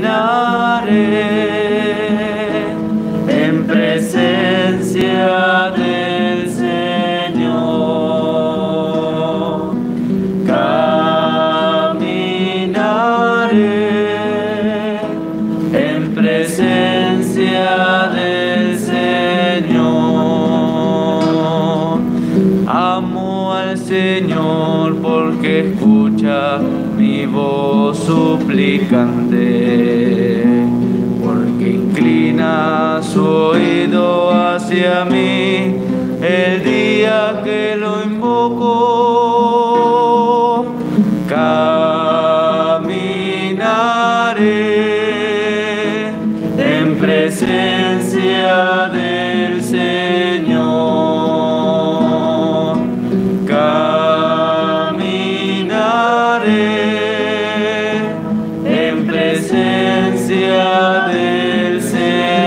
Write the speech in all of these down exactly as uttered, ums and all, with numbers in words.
caminaré en presencia del Señor. Caminaré en presencia del Señor. Amo al Señor porque escucha mi voz suplicante, porque inclina su oído hacia mí el día que lo invoco. Caminaré en presencia del Señor. Del Señor.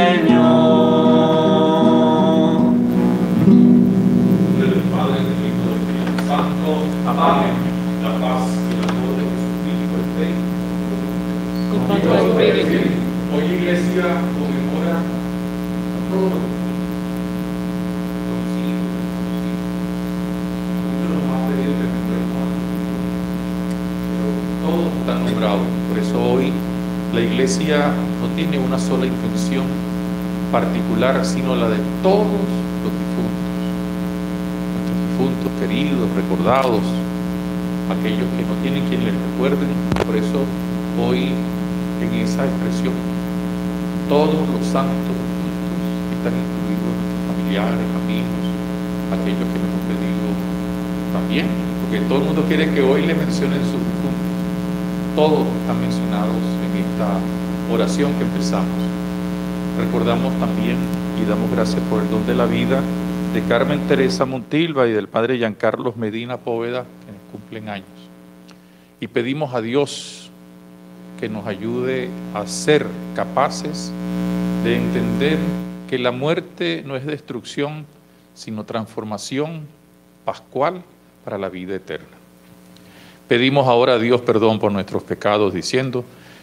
Del Padre, del Hijo, del Espíritu Santo. Amén. La paz y el amor de Jesucristo el Rey. Con todos ustedes que hoy Iglesia conmemora a todos los concilios, los más pequeños de nuestro hermano, pero todos están nombrados. Por eso hoy la Iglesia no tiene una sola intención particular, sino la de todos los difuntos, nuestros difuntos queridos, recordados, aquellos que no tienen quien les recuerden. Por eso hoy, en esa expresión, todos los santos difuntos que están incluidos, nuestros familiares, amigos, aquellos que nos han pedido también, porque todo el mundo quiere que hoy le mencionen sus difuntos. Todos están mencionados en esta oración que empezamos. Recordamos también y damos gracias por el don de la vida de Carmen Teresa Montilva y del padre Giancarlos Medina Póveda, que cumplen años. Y pedimos a Dios que nos ayude a ser capaces de entender que la muerte no es destrucción, sino transformación pascual para la vida eterna. Pedimos ahora a Dios perdón por nuestros pecados, diciendo: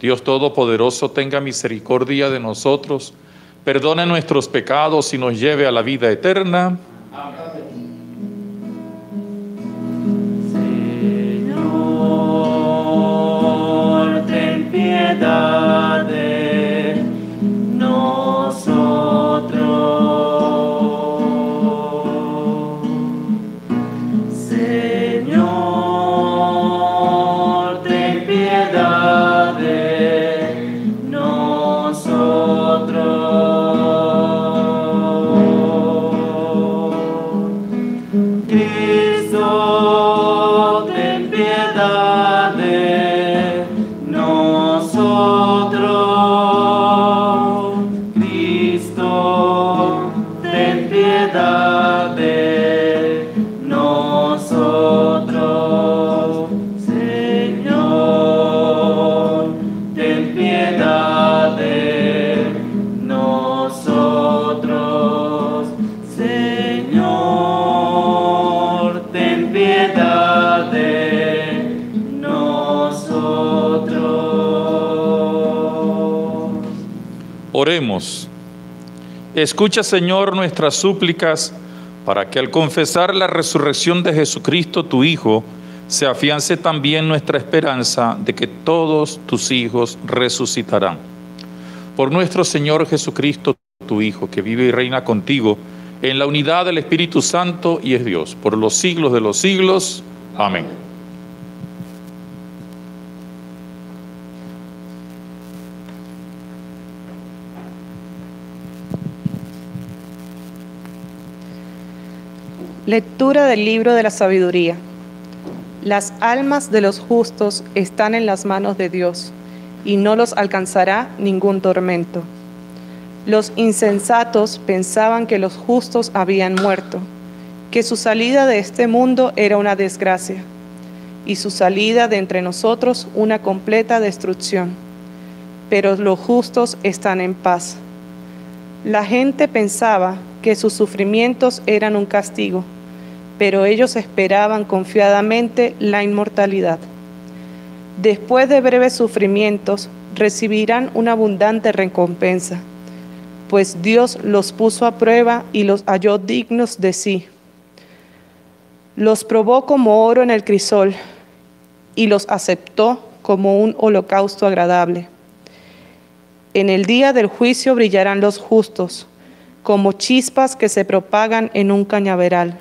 Dios Todopoderoso tenga misericordia de nosotros, perdone nuestros pecados y nos lleve a la vida eterna. Amén. Señor, ten piedad de nosotros. Oremos. Escucha, Señor, nuestras súplicas, para que al confesar la resurrección de Jesucristo, tu Hijo, se afiance también nuestra esperanza de que todos tus hijos resucitarán. Por nuestro Señor Jesucristo, tu Hijo, que vive y reina contigo, en la unidad del Espíritu Santo y es Dios, por los siglos de los siglos. Amén. Lectura del libro de la sabiduría. Las almas de los justos están en las manos de Dios, y no los alcanzará ningún tormento. Los insensatos pensaban que los justos habían muerto, que su salida de este mundo era una desgracia, y su salida de entre nosotros una completa destrucción. Pero los justos están en paz. La gente pensaba que sus sufrimientos eran un castigo, pero ellos esperaban confiadamente la inmortalidad. Después de breves sufrimientos, recibirán una abundante recompensa, pues Dios los puso a prueba y los halló dignos de sí. Los probó como oro en el crisol y los aceptó como un holocausto agradable. En el día del juicio brillarán los justos, como chispas que se propagan en un cañaveral.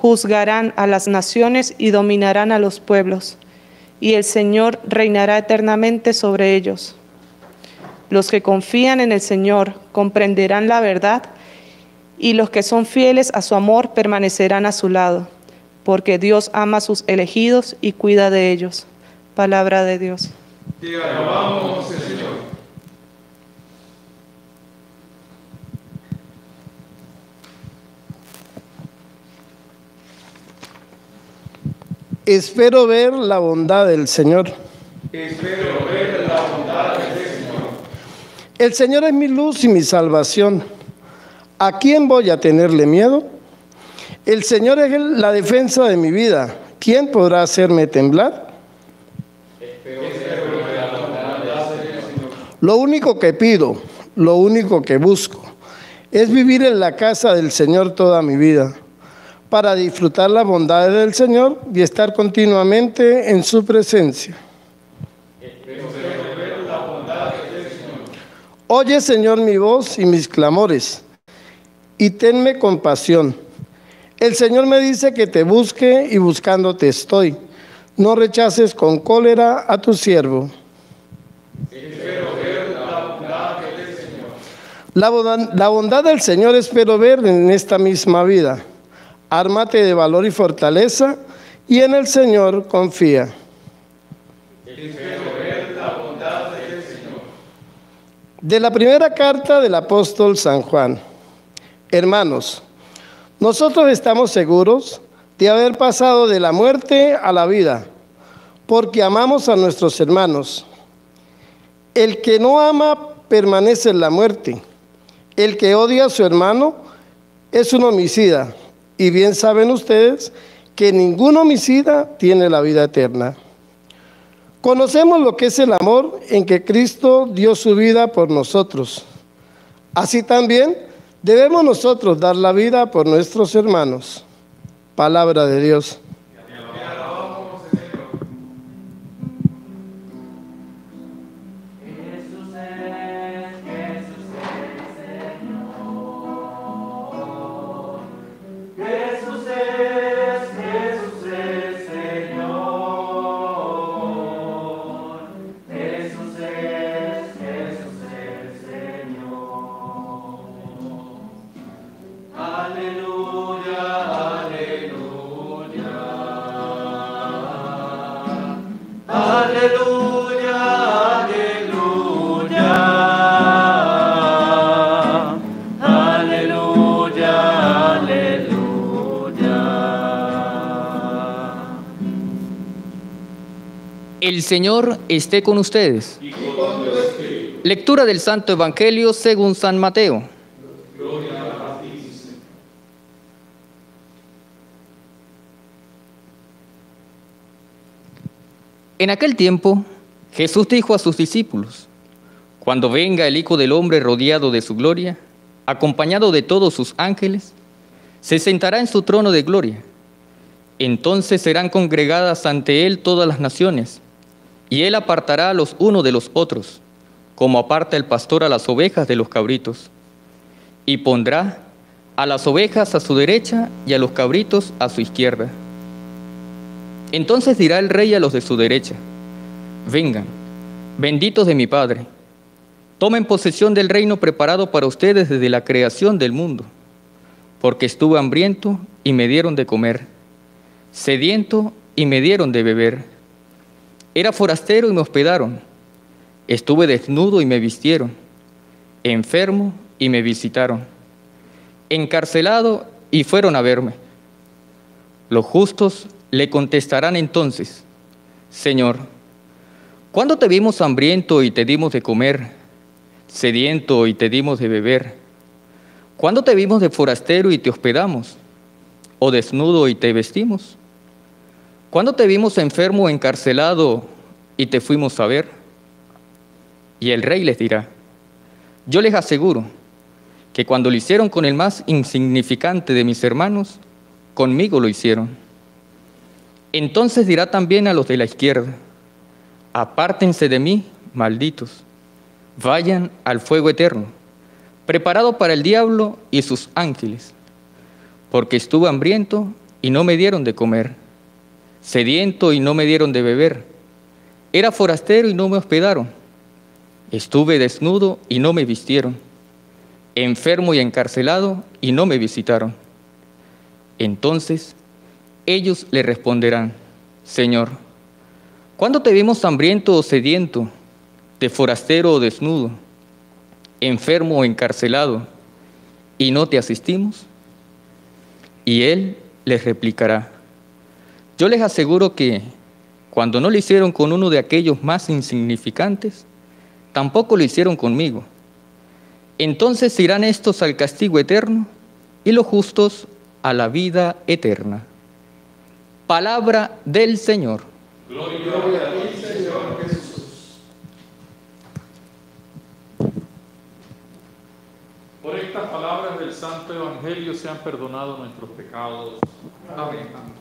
Juzgarán a las naciones y dominarán a los pueblos, y el Señor reinará eternamente sobre ellos. Los que confían en el Señor comprenderán la verdad, y los que son fieles a su amor permanecerán a su lado, porque Dios ama a sus elegidos y cuida de ellos. Palabra de Dios. Te alabamos, Señor. Espero ver la bondad del Señor. Espero ver la bondad del Señor. El Señor es mi luz y mi salvación. ¿A quién voy a tenerle miedo? El Señor es la defensa de mi vida. ¿Quién podrá hacerme temblar? Lo único que pido, lo único que busco, es vivir en la casa del Señor toda mi vida, para disfrutar las bondades del Señor y estar continuamente en su presencia. Oye, Señor, mi voz y mis clamores, y tenme compasión. El Señor me dice que te busque, y buscándote estoy. No rechaces con cólera a tu siervo. Espero ver la bondad del Señor. La bondad, la bondad del Señor espero ver en esta misma vida. Ármate de valor y fortaleza, y en el Señor confía. Espero ver la bondad del Señor. De la primera carta del apóstol San Juan. Hermanos, nosotros estamos seguros de haber pasado de la muerte a la vida, porque amamos a nuestros hermanos. El que no ama permanece en la muerte. El que odia a su hermano es un homicida, y bien saben ustedes que ningún homicida tiene la vida eterna. Conocemos lo que es el amor en que Cristo dio su vida por nosotros. Así también debemos nosotros dar la vida por nuestros hermanos. Palabra de Dios. El Señor esté con ustedes. Y con tu espíritu. Lectura del Santo Evangelio según San Mateo. Gloria a ti, Señor. En aquel tiempo, Jesús dijo a sus discípulos: cuando venga el Hijo del Hombre rodeado de su gloria, acompañado de todos sus ángeles, se sentará en su trono de gloria. Entonces serán congregadas ante él todas las naciones, y él apartará a los unos de los otros, como aparta el pastor a las ovejas de los cabritos, y pondrá a las ovejas a su derecha y a los cabritos a su izquierda. Entonces dirá el rey a los de su derecha: vengan, benditos de mi Padre, tomen posesión del reino preparado para ustedes desde la creación del mundo, porque estuve hambriento y me dieron de comer, sediento y me dieron de beber. Era forastero y me hospedaron. Estuve desnudo y me vistieron. enfermo y me visitaron, encarcelado y fueron a verme. Los justos le contestarán entonces, Señor, ¿cuándo te vimos hambriento y te dimos de comer, sediento y te dimos de beber? ¿Cuándo te vimos de forastero y te hospedamos, o desnudo y te vestimos? ¿Cuándo te vimos enfermo o encarcelado y te fuimos a ver? Y el Rey les dirá, yo les aseguro que cuando lo hicieron con el más insignificante de mis hermanos, conmigo lo hicieron. Entonces dirá también a los de la izquierda, apártense de mí, malditos, vayan al fuego eterno, preparado para el diablo y sus ángeles, porque estuve hambriento y no me dieron de comer, sediento y no me dieron de beber, era forastero y no me hospedaron, estuve desnudo y no me vistieron, enfermo y encarcelado y no me visitaron. Entonces ellos le responderán, Señor, ¿cuándo te vimos hambriento o sediento, de forastero o desnudo, enfermo o encarcelado, y no te asistimos? Y él les replicará, yo les aseguro que cuando no lo hicieron con uno de aquellos más insignificantes, tampoco lo hicieron conmigo. Entonces irán estos al castigo eterno y los justos a la vida eterna. Palabra del Señor. Gloria a ti, Señor Jesús. Por estas palabras del Santo Evangelio se han perdonado nuestros pecados. Amén.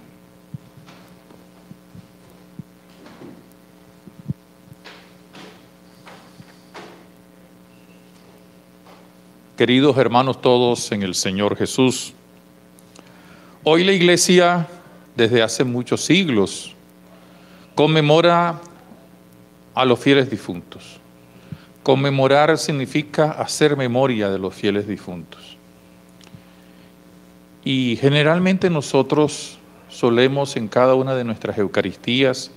Queridos hermanos todos en el Señor Jesús, hoy la Iglesia desde hace muchos siglos conmemora a los fieles difuntos. Conmemorar significa hacer memoria de los fieles difuntos. Y generalmente nosotros solemos en cada una de nuestras Eucaristías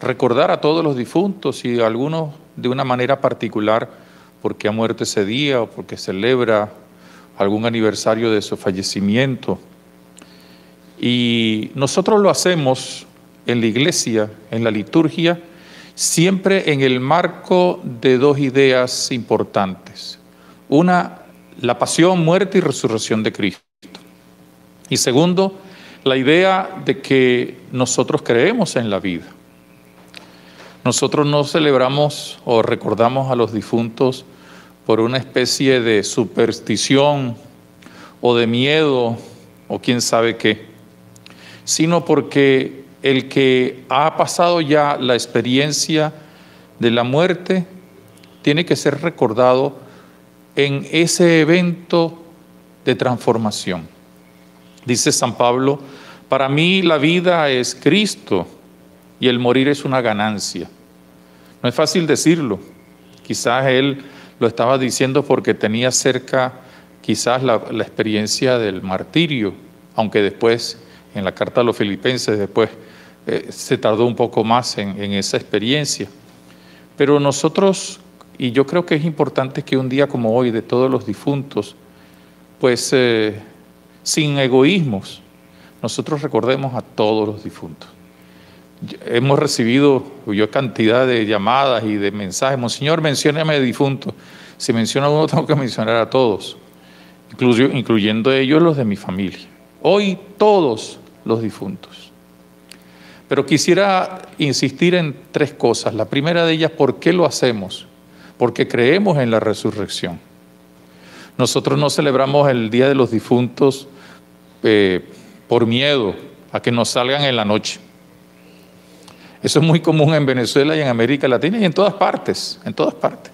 recordar a todos los difuntos y a algunos de una manera particular porque ha muerto ese día o porque celebra algún aniversario de su fallecimiento. Y nosotros lo hacemos en la iglesia, en la liturgia, siempre en el marco de dos ideas importantes. Una, la pasión, muerte y resurrección de Cristo. Y segundo, la idea de que nosotros creemos en la vida. Nosotros no celebramos o recordamos a los difuntos por una especie de superstición o de miedo o quién sabe qué, sino porque el que ha pasado ya la experiencia de la muerte tiene que ser recordado en ese evento de transformación. Dice San Pablo, para mí la vida es Cristo. Y el morir es una ganancia. No es fácil decirlo. Quizás él lo estaba diciendo porque tenía cerca quizás la, la experiencia del martirio, aunque después en la carta a los filipenses después eh, se tardó un poco más en, en esa experiencia. Pero nosotros, y yo creo que es importante que un día como hoy de todos los difuntos, pues eh, sin egoísmos, nosotros recordemos a todos los difuntos. Hemos recibido yo cantidad de llamadas y de mensajes. Monseñor, mencióname de difunto. Si menciona a uno, tengo que mencionar a todos, incluyendo ellos los de mi familia. Hoy todos los difuntos. Pero quisiera insistir en tres cosas. La primera de ellas, ¿por qué lo hacemos? Porque creemos en la resurrección. Nosotros no celebramos el Día de los Difuntos eh, por miedo a que nos salgan en la noche. Eso es muy común en Venezuela y en América Latina y en todas partes, en todas partes.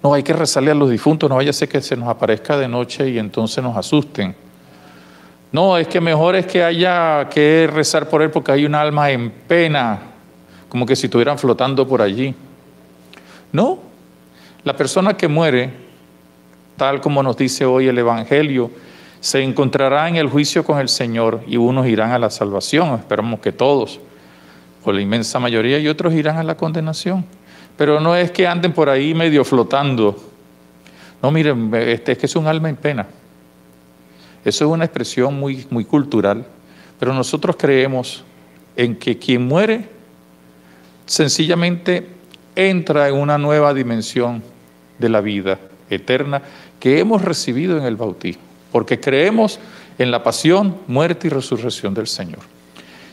No, hay que rezarle a los difuntos, no vaya a ser que se nos aparezca de noche y entonces nos asusten. No, es que mejor es que haya que rezar por él porque hay un alma en pena, como que si estuvieran flotando por allí. No, la persona que muere, tal como nos dice hoy el Evangelio, se encontrará en el juicio con el Señor y unos irán a la salvación, esperamos que todos. O la inmensa mayoría, y otros irán a la condenación. Pero no es que anden por ahí medio flotando. No, miren, este, es que es un alma en pena. Eso es una expresión muy, muy cultural, pero nosotros creemos en que quien muere sencillamente entra en una nueva dimensión de la vida eterna que hemos recibido en el bautismo, porque creemos en la pasión, muerte y resurrección del Señor.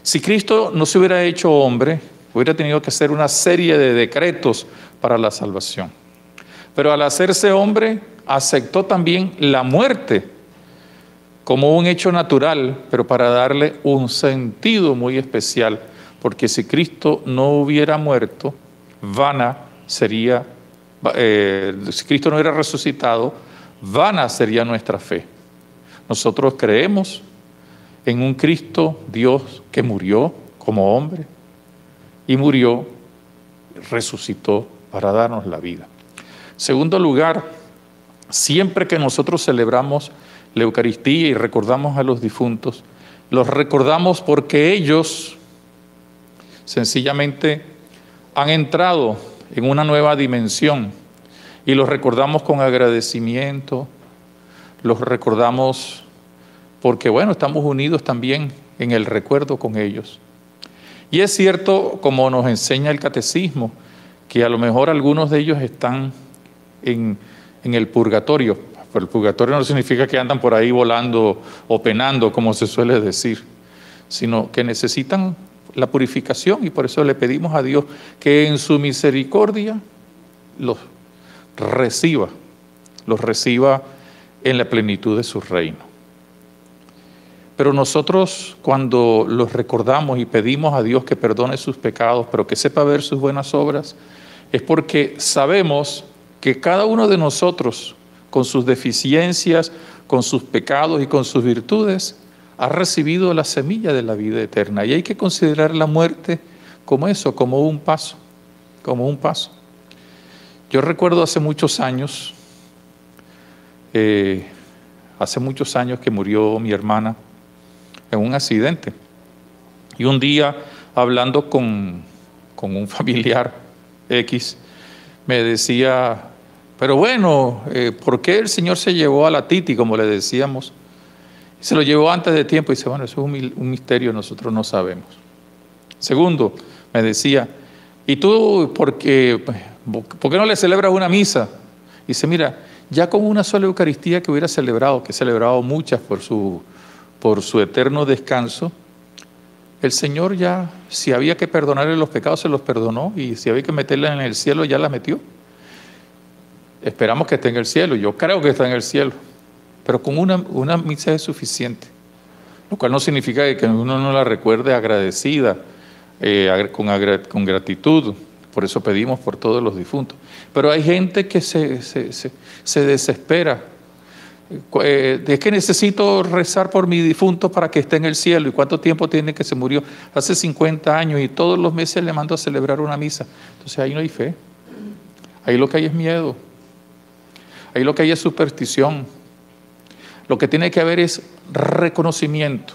Si Cristo no se hubiera hecho hombre, hubiera tenido que hacer una serie de decretos para la salvación. Pero al hacerse hombre, aceptó también la muerte como un hecho natural, pero para darle un sentido muy especial, porque si Cristo no hubiera muerto, vana sería, eh, si Cristo no hubiera resucitado, vana sería nuestra fe. Nosotros creemos en un Cristo, Dios, que murió como hombre, y murió, resucitó para darnos la vida. Segundo lugar, siempre que nosotros celebramos la Eucaristía y recordamos a los difuntos, los recordamos porque ellos sencillamente han entrado en una nueva dimensión y los recordamos con agradecimiento, los recordamos porque, bueno, estamos unidos también en el recuerdo con ellos. Y es cierto, como nos enseña el Catecismo, que a lo mejor algunos de ellos están en, en el purgatorio, pero el purgatorio no significa que andan por ahí volando o penando, como se suele decir, sino que necesitan la purificación, y por eso le pedimos a Dios que en su misericordia los reciba, los reciba en la plenitud de su reino. Pero nosotros, cuando los recordamos y pedimos a Dios que perdone sus pecados, pero que sepa ver sus buenas obras, es porque sabemos que cada uno de nosotros, con sus deficiencias, con sus pecados y con sus virtudes, ha recibido la semilla de la vida eterna. Y hay que considerar la muerte como eso, como un paso, como un paso. Yo recuerdo hace muchos años, eh, hace muchos años que murió mi hermana, en un accidente. Y un día, hablando con, con un familiar X, me decía, pero bueno, eh, ¿por qué el Señor se llevó a la Titi, como le decíamos? Se lo llevó antes de tiempo. Y dice, bueno, eso es un, un misterio, nosotros no sabemos. Segundo, me decía, ¿y tú por qué, por qué no le celebras una misa? Y dice, mira, ya con una sola Eucaristía que hubiera celebrado, que he celebrado muchas por su... por su eterno descanso, el Señor ya, si había que perdonarle los pecados, se los perdonó, y si había que meterla en el cielo, ya la metió. Esperamos que esté en el cielo, yo creo que está en el cielo, pero con una, una misa es suficiente, lo cual no significa que uno no la recuerde agradecida, eh, con, agra con gratitud. Por eso pedimos por todos los difuntos. Pero hay gente que se, se, se, se desespera. Eh, es que necesito rezar por mi difunto para que esté en el cielo. ¿Y cuánto tiempo tiene que se murió? Hace cincuenta años, y todos los meses le mando a celebrar una misa. Entonces ahí no hay fe, ahí lo que hay es miedo, ahí lo que hay es superstición. Lo que tiene que haber es reconocimiento.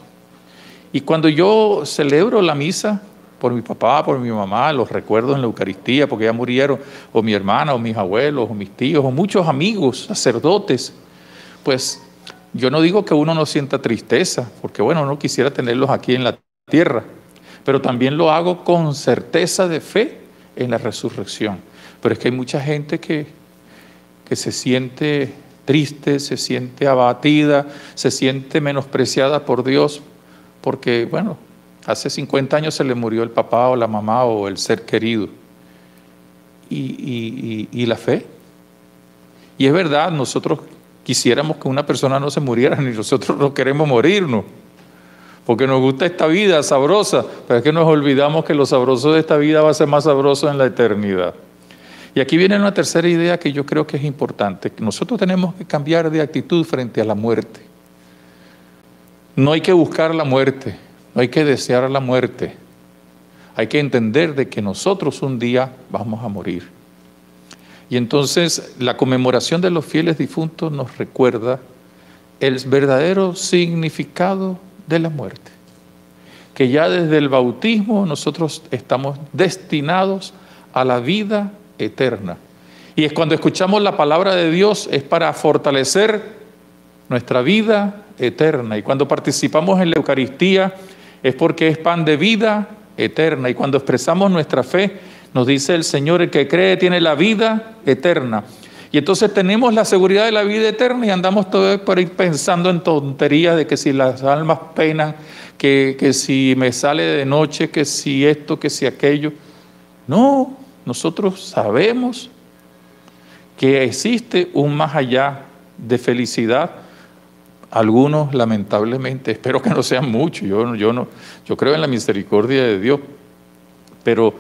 Y cuando yo celebro la misa por mi papá, por mi mamá, los recuerdos en la Eucaristía, porque ya murieron, o mi hermana, o mis abuelos, o mis tíos, o muchos amigos, sacerdotes, pues yo no digo que uno no sienta tristeza, porque bueno, uno quisiera tenerlos aquí en la tierra, pero también lo hago con certeza de fe en la resurrección. Pero es que hay mucha gente que, que se siente triste, se siente abatida, se siente menospreciada por Dios, porque bueno, hace cincuenta años se le murió el papá o la mamá o el ser querido. Y, y, y, y la fe. Y es verdad, nosotros quisiéramos que una persona no se muriera, ni nosotros no queremos morirnos, porque nos gusta esta vida sabrosa, pero es que nos olvidamos que lo sabroso de esta vida va a ser más sabroso en la eternidad. Y aquí viene una tercera idea que yo creo que es importante. Nosotros tenemos que cambiar de actitud frente a la muerte. No hay que buscar la muerte, no hay que desear la muerte. Hay que entender de que nosotros un día vamos a morir. Y entonces la conmemoración de los fieles difuntos nos recuerda el verdadero significado de la muerte. Que ya desde el bautismo nosotros estamos destinados a la vida eterna. Y es cuando escuchamos la palabra de Dios, es para fortalecer nuestra vida eterna. Y cuando participamos en la Eucaristía, es porque es pan de vida eterna. Y cuando expresamos nuestra fe, nos dice el Señor, el que cree tiene la vida eterna. Y entonces tenemos la seguridad de la vida eterna y andamos todos por ahí pensando en tonterías de que si las almas penan, que, que si me sale de noche, que si esto, que si aquello. No, nosotros sabemos que existe un más allá de felicidad. Algunos, lamentablemente, espero que no sean muchos, yo, yo, no, yo creo en la misericordia de Dios, pero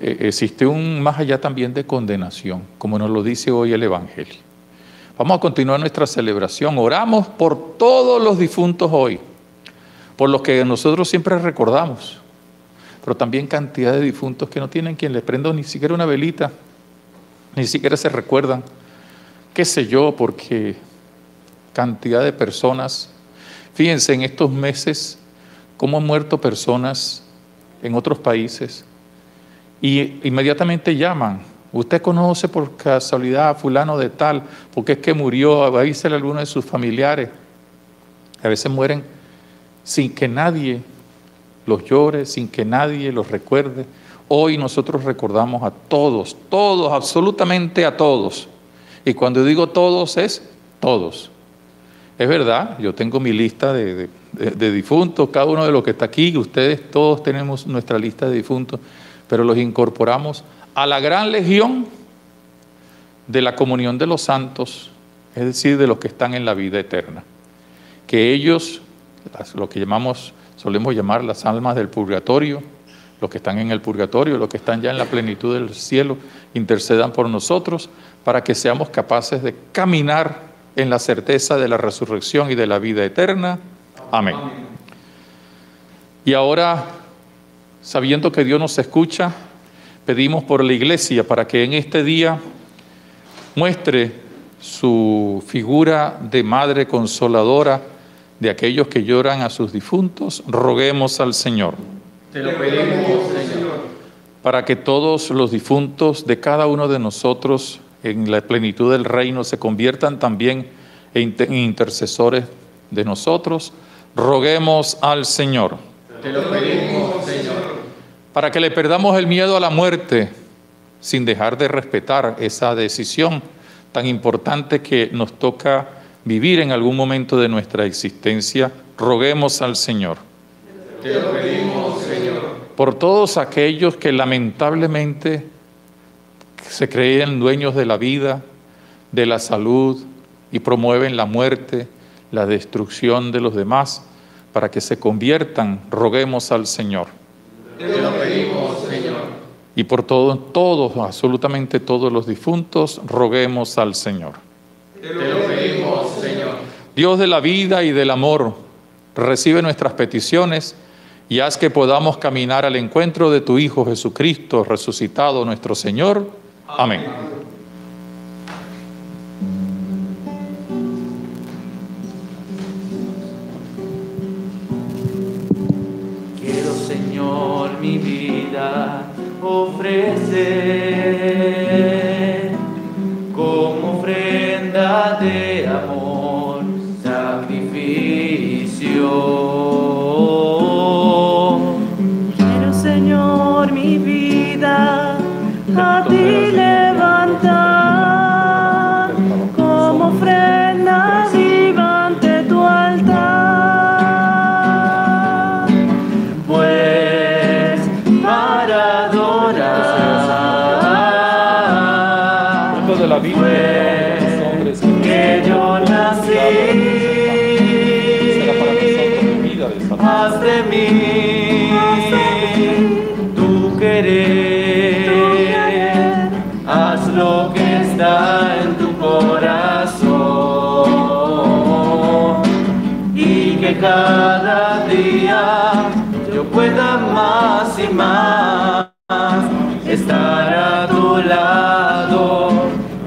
existe un más allá también de condenación, como nos lo dice hoy el Evangelio. Vamos a continuar nuestra celebración. Oramos por todos los difuntos hoy, por los que nosotros siempre recordamos, pero también cantidad de difuntos que no tienen quien les prenda ni siquiera una velita, ni siquiera se recuerdan, qué sé yo, porque cantidad de personas, fíjense en estos meses cómo han muerto personas en otros países. Y inmediatamente llaman, usted conoce por casualidad a fulano de tal, porque es que murió, avísele a alguno de sus familiares. A veces mueren sin que nadie los llore, sin que nadie los recuerde. Hoy nosotros recordamos a todos, todos, absolutamente a todos. Y cuando digo todos, es todos. Es verdad, yo tengo mi lista de, de, de, de difuntos, cada uno de los que está aquí, ustedes todos tenemos nuestra lista de difuntos, pero los incorporamos a la gran legión de la comunión de los santos, es decir, de los que están en la vida eterna. Que ellos, lo que llamamos, solemos llamar las almas del purgatorio, los que están en el purgatorio, los que están ya en la plenitud del cielo, intercedan por nosotros para que seamos capaces de caminar en la certeza de la resurrección y de la vida eterna. Amén. Y ahora, sabiendo que Dios nos escucha, pedimos por la Iglesia para que en este día muestre su figura de madre consoladora de aquellos que lloran a sus difuntos. Roguemos al Señor. Te lo pedimos, Señor. Para que todos los difuntos de cada uno de nosotros en la plenitud del reino se conviertan también en intercesores de nosotros. Roguemos al Señor. Te lo pedimos, Señor. Para que le perdamos el miedo a la muerte, sin dejar de respetar esa decisión tan importante que nos toca vivir en algún momento de nuestra existencia, roguemos al Señor. Te lo pedimos, Señor. Por todos aquellos que lamentablemente se creen dueños de la vida, de la salud y promueven la muerte, la destrucción de los demás, para que se conviertan, roguemos al Señor. Te lo pedimos, Señor. Y por todos, todos, absolutamente todos los difuntos, roguemos al Señor. Te lo pedimos, Señor. Dios de la vida y del amor, recibe nuestras peticiones y haz que podamos caminar al encuentro de tu Hijo Jesucristo, resucitado nuestro Señor. Amén. Amén. Mi vida ofrecer como ofrenda de amor, sacrificio. Quiero, Señor, mi vida a ti levantar como ofrenda viva ante tu altar. Cada día yo pueda más y más estar a tu lado,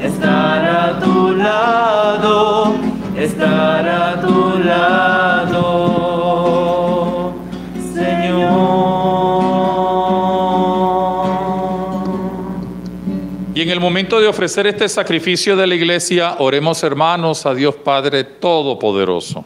estar a tu lado, estar a tu lado, Señor. Y en el momento momento de ofrecer este sacrificio de la Iglesia, oremos, hermanos, a Dios Padre Todopoderoso.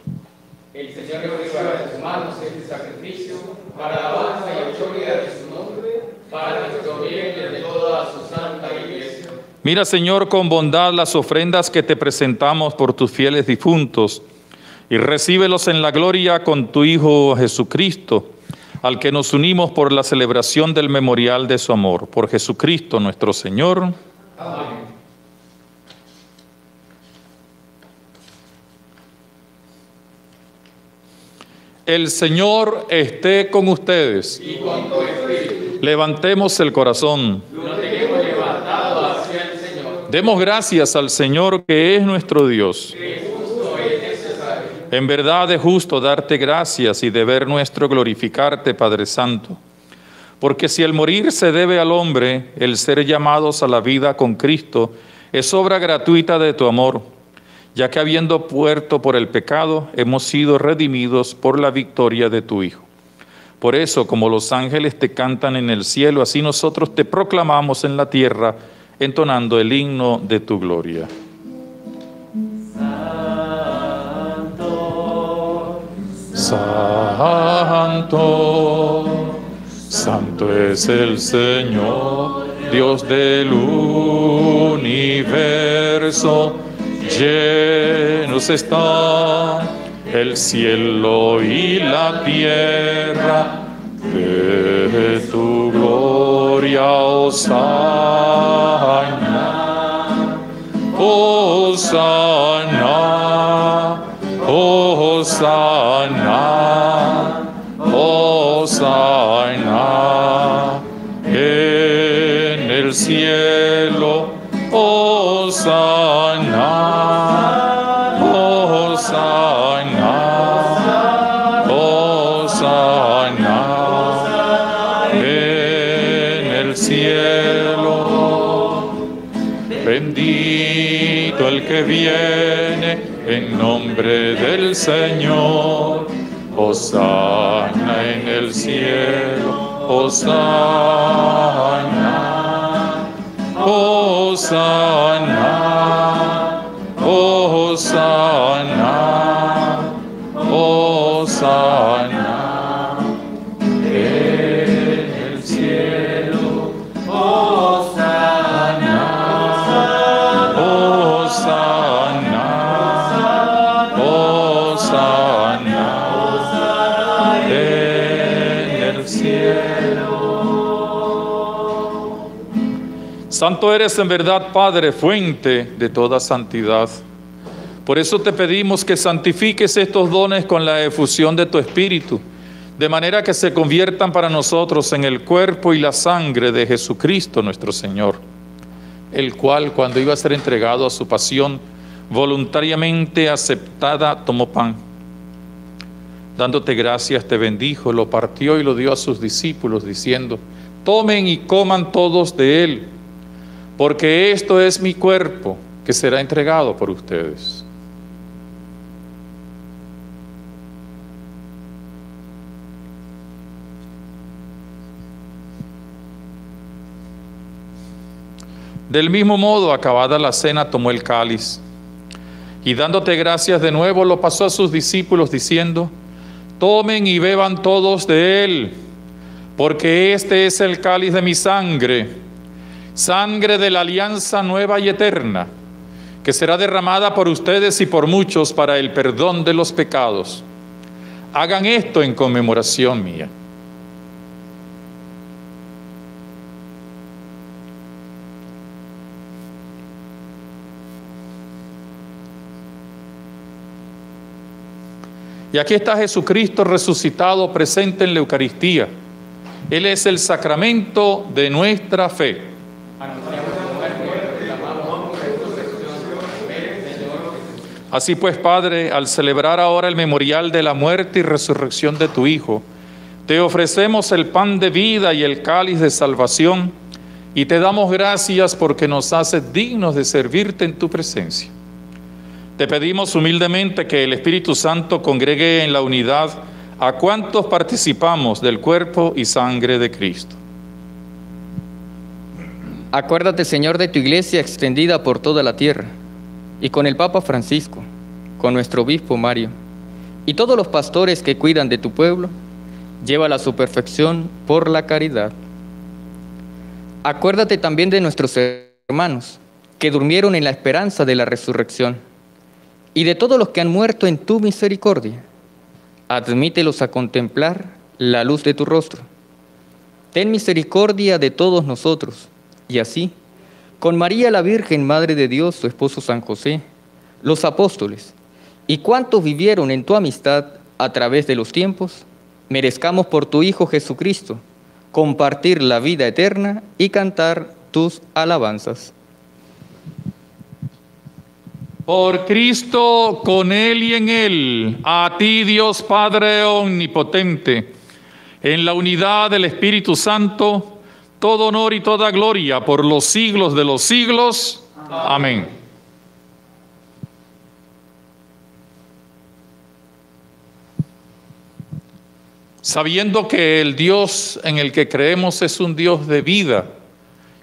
El Señor reciba de tus manos este sacrificio para la alabanza y gloria de su nombre, para nuestro bien y de toda su santa Iglesia. Mira, Señor, con bondad las ofrendas que te presentamos por tus fieles difuntos, y recíbelos en la gloria con tu Hijo Jesucristo, al que nos unimos por la celebración del memorial de su amor. Por Jesucristo nuestro Señor. Amén. El Señor esté con ustedes. Y con tu espíritu. Levantemos el corazón. Lo tenemos levantado hacia el Señor. Demos gracias al Señor, que es nuestro Dios. En verdad es justo darte gracias y deber nuestro glorificarte, Padre Santo. Porque si el morir se debe al hombre, el ser llamados a la vida con Cristo es obra gratuita de tu amor, ya que habiendo muerto por el pecado, hemos sido redimidos por la victoria de tu Hijo. Por eso, como los ángeles te cantan en el cielo, así nosotros te proclamamos en la tierra, entonando el himno de tu gloria. Santo, santo es el Señor, Dios del universo, llenos está el cielo y la tierra de tu gloria, Hosanna, Hosanna, Hosanna, Hosanna, en el cielo, Hosanna, Hosanna, Hosanna, en el cielo, bendito el que viene en nombre del Señor, Hosanna en el cielo, Hosanna, Hosanna, Hosanna, Hosanna, en el cielo, Hosanna, Hosanna. Santo eres en verdad, Padre, fuente de toda santidad. Por eso te pedimos que santifiques estos dones con la efusión de tu Espíritu, de manera que se conviertan para nosotros en el cuerpo y la sangre de Jesucristo nuestro Señor, el cual, cuando iba a ser entregado a su pasión voluntariamente aceptada, tomó pan. Dándote gracias, te bendijo, lo partió y lo dio a sus discípulos, diciendo: tomen y coman todos de él, porque esto es mi cuerpo, que será entregado por ustedes. Del mismo modo, acabada la cena, tomó el cáliz, y dándote gracias de nuevo, lo pasó a sus discípulos, diciendo: tomen y beban todos de él, porque este es el cáliz de mi sangre, sangre de la alianza nueva y eterna, que será derramada por ustedes y por muchos para el perdón de los pecados. Hagan esto en conmemoración mía. Y aquí está Jesucristo resucitado, presente en la Eucaristía. Él es el sacramento de nuestra fe. Así pues, Padre, al celebrar ahora el memorial de la muerte y resurrección de tu Hijo, te ofrecemos el pan de vida y el cáliz de salvación, y te damos gracias porque nos haces dignos de servirte en tu presencia. Te pedimos humildemente que el Espíritu Santo congregue en la unidad a cuantos participamos del cuerpo y sangre de Cristo. Acuérdate, Señor, de tu iglesia extendida por toda la tierra, y con el Papa Francisco, con nuestro obispo Mario, y todos los pastores que cuidan de tu pueblo, llévala a su perfección por la caridad. Acuérdate también de nuestros hermanos, que durmieron en la esperanza de la resurrección, y de todos los que han muerto en tu misericordia. Admítelos a contemplar la luz de tu rostro. Ten misericordia de todos nosotros, y así, con María la Virgen, Madre de Dios, su esposo San José, los apóstoles, y cuantos vivieron en tu amistad a través de los tiempos, merezcamos por tu Hijo Jesucristo compartir la vida eterna y cantar tus alabanzas. Por Cristo, con Él y en Él, a ti Dios Padre Omnipotente, en la unidad del Espíritu Santo, todo honor y toda gloria por los siglos de los siglos. Amén. Sabiendo que el Dios en el que creemos es un Dios de vida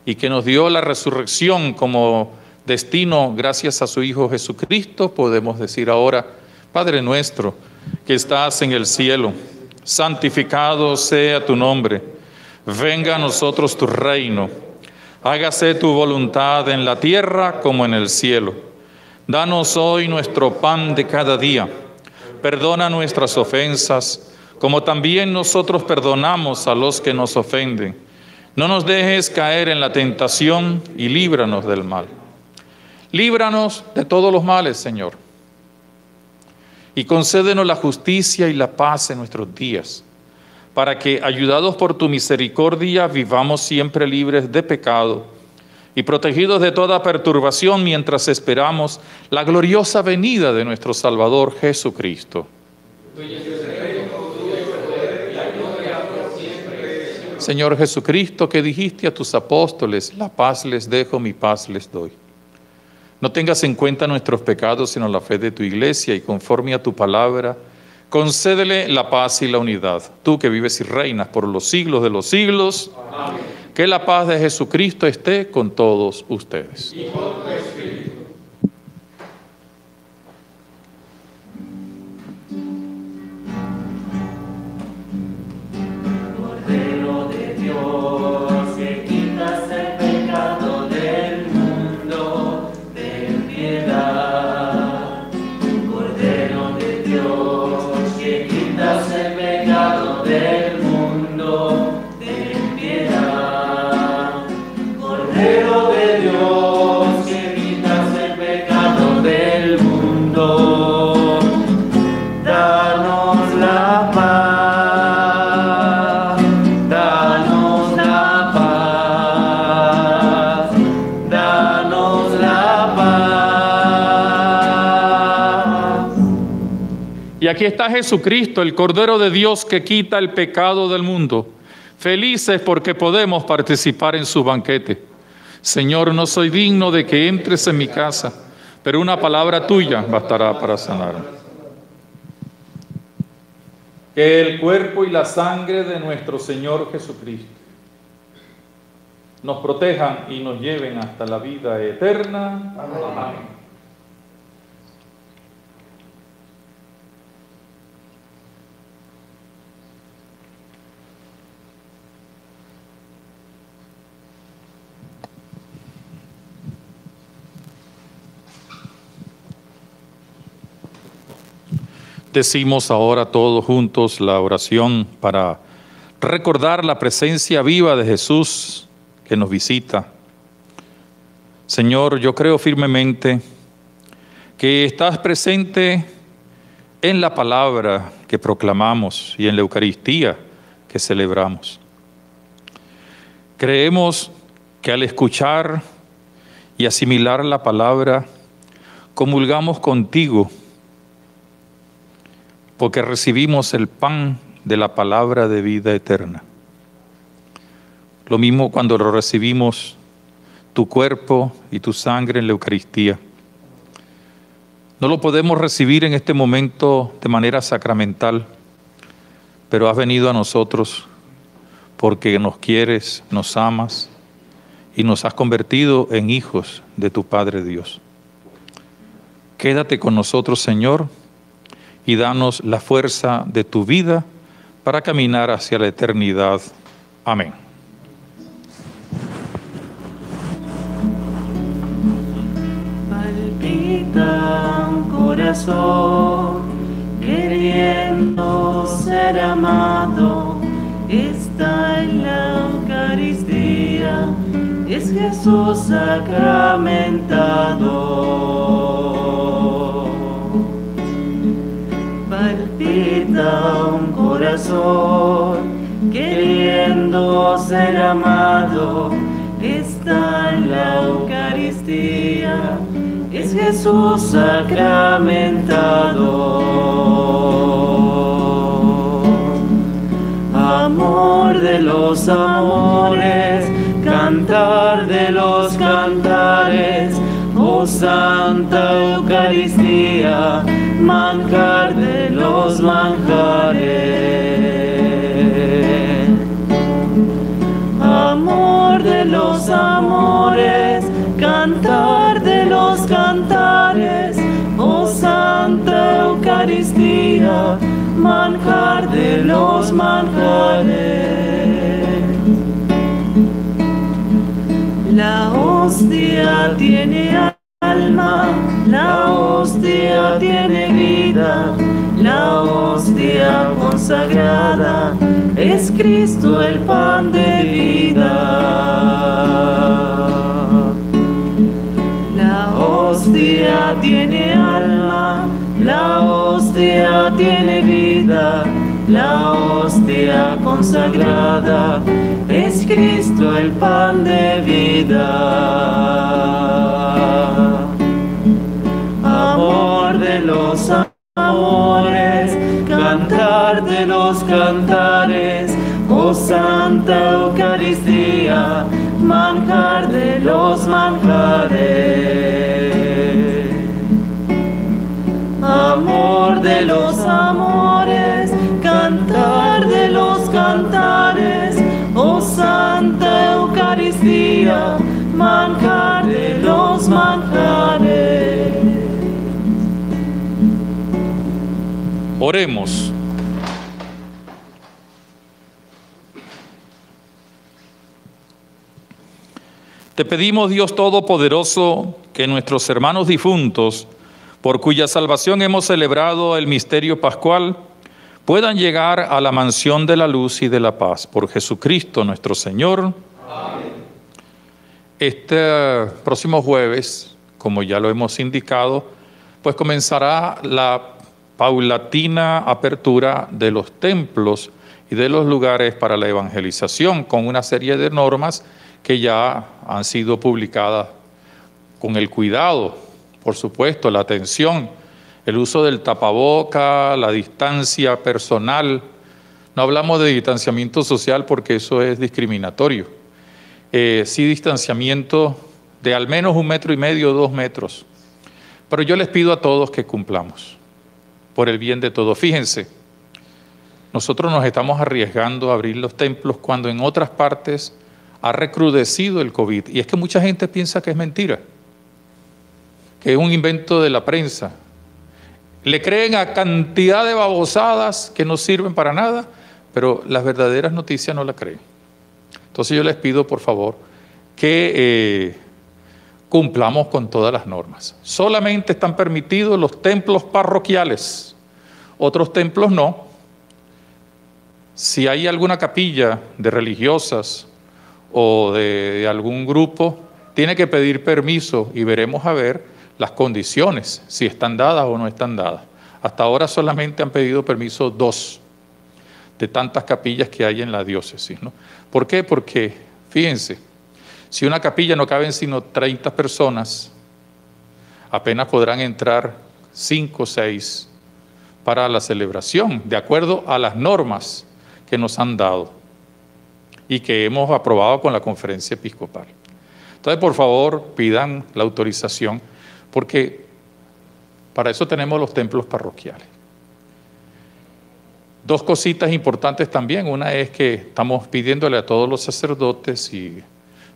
y que nos dio la resurrección como destino gracias a su Hijo Jesucristo, podemos decir ahora: Padre nuestro que estás en el cielo, santificado sea tu nombre. Venga a nosotros tu reino. Hágase tu voluntad en la tierra como en el cielo. Danos hoy nuestro pan de cada día. Perdona nuestras ofensas, como también nosotros perdonamos a los que nos ofenden. No nos dejes caer en la tentación y líbranos del mal. Líbranos de todos los males, Señor. Y concédenos la justicia y la paz en nuestros días, para que, ayudados por tu misericordia, vivamos siempre libres de pecado y protegidos de toda perturbación mientras esperamos la gloriosa venida de nuestro Salvador Jesucristo. Señor Jesucristo, que dijiste a tus apóstoles: la paz les dejo, mi paz les doy. No tengas en cuenta nuestros pecados, sino la fe de tu iglesia, y conforme a tu palabra, concédele la paz y la unidad. Tú que vives y reinas por los siglos de los siglos. Amén. Que la paz de Jesucristo esté con todos ustedes. Y con tu espíritu. Aquí está Jesucristo, el Cordero de Dios que quita el pecado del mundo. Felices porque podemos participar en su banquete. Señor, no soy digno de que entres en mi casa, pero una palabra tuya bastará para sanarme. Que el cuerpo y la sangre de nuestro Señor Jesucristo nos protejan y nos lleven hasta la vida eterna. Amén. Decimos ahora todos juntos la oración para recordar la presencia viva de Jesús que nos visita. Señor, yo creo firmemente que estás presente en la palabra que proclamamos y en la Eucaristía que celebramos. Creemos que al escuchar y asimilar la palabra, comulgamos contigo, porque recibimos el pan de la palabra de vida eterna. Lo mismo cuando recibimos tu cuerpo y tu sangre en la Eucaristía. No lo podemos recibir en este momento de manera sacramental, pero has venido a nosotros porque nos quieres, nos amas y nos has convertido en hijos de tu Padre Dios. Quédate con nosotros, Señor, y danos la fuerza de tu vida para caminar hacia la eternidad. Amén. Palpita un corazón, queriendo ser amado, está en la Eucaristía, es Jesús sacramentado. Palpita un corazón, queriendo ser amado, está en la Eucaristía, es Jesús sacramentado. Amor de los amores, cantar de los cantares, oh Santa Eucaristía, manjar de los manjares. Amor de los amores, cantar de los cantares, oh Santa Eucaristía, manjar de los manjares. La hostia tiene alma, la hostia tiene vida, la hostia consagrada es Cristo el pan de vida. La hostia tiene alma, la hostia tiene vida, la hostia consagrada es Cristo el pan de vida. Amor de los amores, cantar de los cantares, oh Santa Eucaristía, manjar de los manjares. Amor de los amores, cantar de los cantares, oh Santa Eucaristía, manjar de los manjares. Oremos. Te pedimos, Dios Todopoderoso, que nuestros hermanos difuntos, por cuya salvación hemos celebrado el misterio pascual, puedan llegar a la mansión de la luz y de la paz. Por Jesucristo nuestro Señor. Amén. Este próximo jueves, como ya lo hemos indicado, pues comenzará la paulatina apertura de los templos y de los lugares para la evangelización, con una serie de normas que ya han sido publicadas con el cuidado, por supuesto, la atención, el uso del tapaboca, la distancia personal. No hablamos de distanciamiento social porque eso es discriminatorio. Eh, sí distanciamiento de al menos un metro y medio, dos metros. Pero yo les pido a todos que cumplamos, por el bien de todos. Fíjense, nosotros nos estamos arriesgando a abrir los templos cuando en otras partes ha recrudecido el COVID. Y es que mucha gente piensa que es mentira, que es un invento de la prensa. Le creen a cantidad de babosadas que no sirven para nada, pero las verdaderas noticias no las creen. Entonces yo les pido, por favor, que eh, cumplamos con todas las normas. Solamente están permitidos los templos parroquiales, otros templos no. Si hay alguna capilla de religiosas o de, de algún grupo, tiene que pedir permiso y veremos a ver las condiciones, si están dadas o no están dadas. Hasta ahora solamente han pedido permiso dos de tantas capillas que hay en la diócesis, ¿no? ¿Por qué? Porque, fíjense, si una capilla no caben sino treinta personas, apenas podrán entrar cinco o seis para la celebración, de acuerdo a las normas que nos han dado y que hemos aprobado con la conferencia episcopal. Entonces, por favor, pidan la autorización, porque para eso tenemos los templos parroquiales. Dos cositas importantes también. Una es que estamos pidiéndole a todos los sacerdotes y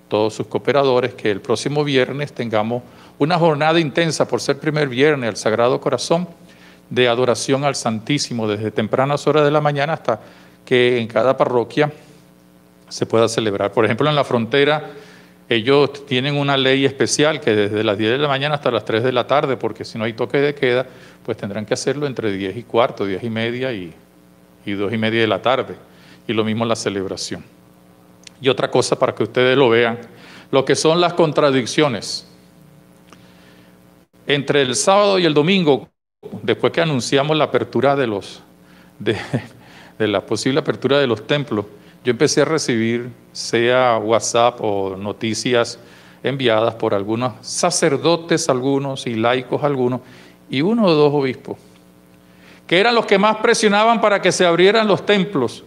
todos sus cooperadores, que el próximo viernes tengamos una jornada intensa por ser primer viernes al Sagrado Corazón, de adoración al Santísimo desde tempranas horas de la mañana hasta que en cada parroquia se pueda celebrar. Por ejemplo, en la frontera ellos tienen una ley especial que desde las diez de la mañana hasta las tres de la tarde, porque si no hay toque de queda, pues tendrán que hacerlo entre diez y cuarto, diez y media y, y dos y media de la tarde. Y lo mismo la celebración. Y otra cosa para que ustedes lo vean, lo que son las contradicciones. Entre el sábado y el domingo, después que anunciamos la apertura de los, de, de la posible apertura de los templos, yo empecé a recibir, sea WhatsApp o noticias enviadas por algunos sacerdotes, algunos y laicos algunos, y uno o dos obispos, que eran los que más presionaban para que se abrieran los templos,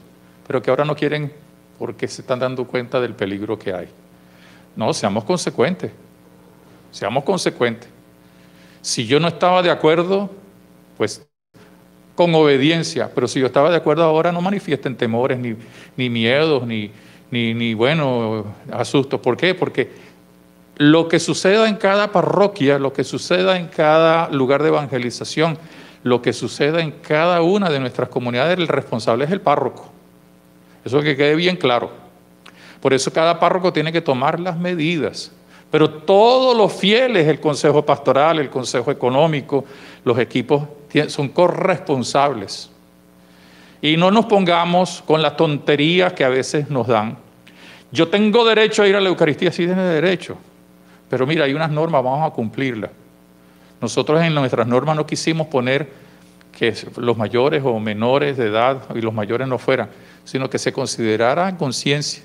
pero que ahora no quieren porque se están dando cuenta del peligro que hay. No, seamos consecuentes, seamos consecuentes. Si yo no estaba de acuerdo, pues con obediencia, pero si yo estaba de acuerdo ahora, no manifiesten temores, ni, ni miedos, ni, ni, ni, bueno, asustos. ¿Por qué? Porque lo que suceda en cada parroquia, lo que suceda en cada lugar de evangelización, lo que suceda en cada una de nuestras comunidades, el responsable es el párroco. Eso que quede bien claro. Por eso cada párroco tiene que tomar las medidas. Pero todos los fieles, el consejo pastoral, el consejo económico, los equipos son corresponsables. Y no nos pongamos con las tonterías que a veces nos dan. Yo tengo derecho a ir a la Eucaristía, sí tiene derecho. Pero mira, hay unas normas, vamos a cumplirlas. Nosotros en nuestras normas no quisimos poner que los mayores o menores de edad y los mayores no fueran, sino que se considerara en conciencia.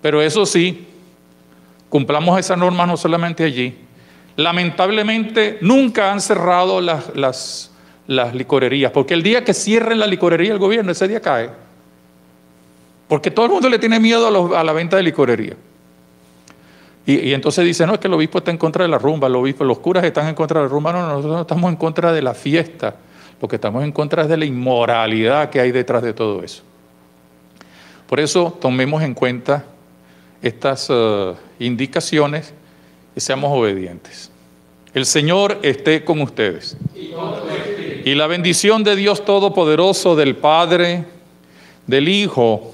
Pero eso sí, cumplamos esas normas no solamente allí. Lamentablemente nunca han cerrado las, las, las licorerías, porque el día que cierren la licorería el gobierno, ese día cae. Porque todo el mundo le tiene miedo a, los, a la venta de licorería. Y, y entonces dicen, no, es que el obispo está en contra de la rumba, el obispo, los curas están en contra de la rumba. No, no, nosotros no estamos en contra de la fiesta, lo que estamos en contra es de la inmoralidad que hay detrás de todo eso. Por eso tomemos en cuenta estas uh, indicaciones y seamos obedientes. El Señor esté con ustedes. Y con tu espíritu. Y la bendición de Dios Todopoderoso, del Padre, del Hijo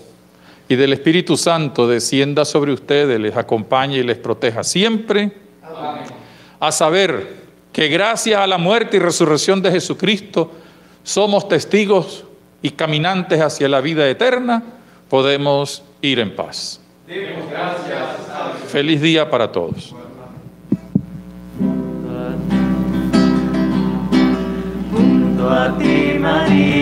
y del Espíritu Santo descienda sobre ustedes, les acompañe y les proteja siempre. Amén. A saber que gracias a la muerte y resurrección de Jesucristo somos testigos y caminantes hacia la vida eterna, podemos ir en paz. Demos gracias a Dios. Feliz día para todos. Junto a ti, María.